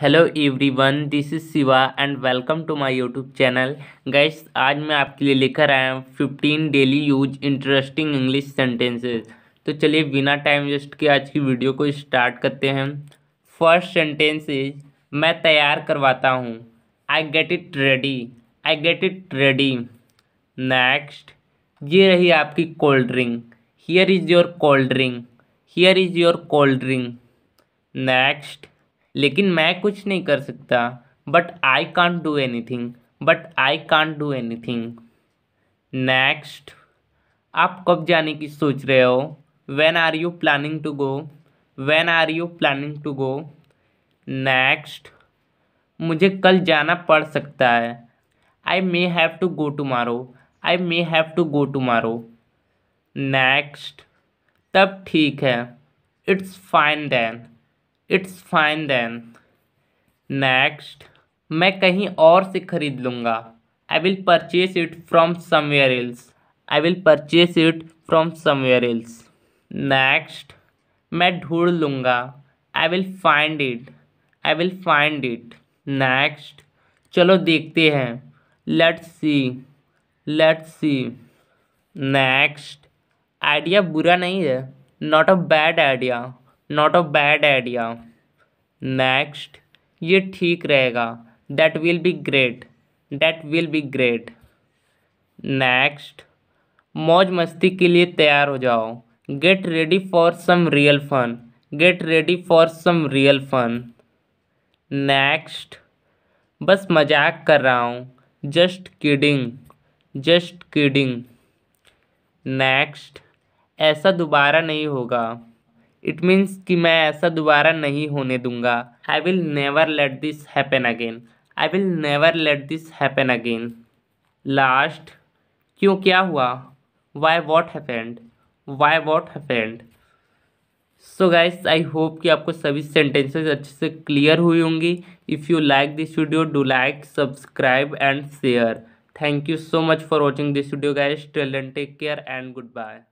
Hello everyone, this is Shiva and welcome to my YouTube channel. Guys, आज मैं आपके लिए लेकर आया हूँ 15 daily use interesting English sentences. तो चलिए बिना टाइम वेस्ट के आज की वीडियो को स्टार्ट करते हैं। फर्स्ट सेंटेंस इज मैं तैयार करवाता हूँ। I get it ready, I get it ready. Next, ये रही आपकी cold drink. Here is your cold drink, here is your cold drink. Next, लेकिन मैं कुछ नहीं कर सकता। But I can't do anything, but I can't do anything. Next, आप कब जाने की सोच रहे हो? When are you planning to go, when are you planning to go. Next, मुझे कल जाना पड़ सकता है। I may have to go tomorrow, I may have to go tomorrow. Next, तब ठीक है। It's fine then, it's fine then. Next, मैं कहीं और से ख़रीद लूँगा। I will purchase it from somewhere else, I will purchase it from somewhere else. Next, मैं ढूंढ लूँगा। I will find it, I will find it. Next, चलो देखते हैं। Let's see, let's see. Next, idea बुरा नहीं है। Not a bad idea, not a bad idea. Next, ये ठीक रहेगा। That will be great, that will be great. Next, मौज मस्ती के लिए तैयार हो जाओ। Get ready for some real fun, get ready for some real fun. Next, बस मजाक कर रहा हूँ। Just kidding, just kidding. Next, ऐसा दोबारा नहीं होगा। इट मीन्स कि मैं ऐसा दोबारा नहीं होने दूंगा। I will never let this happen again, I will never let this happen again. Last, क्यों, क्या हुआ? Why what happened, why what happened. So guys, I hope कि आपको सभी सेंटेंसेस अच्छे से क्लियर हुई होंगी। If you like this video, do like, subscribe and share. Thank you so much for watching this video guys. Till then take care and good bye.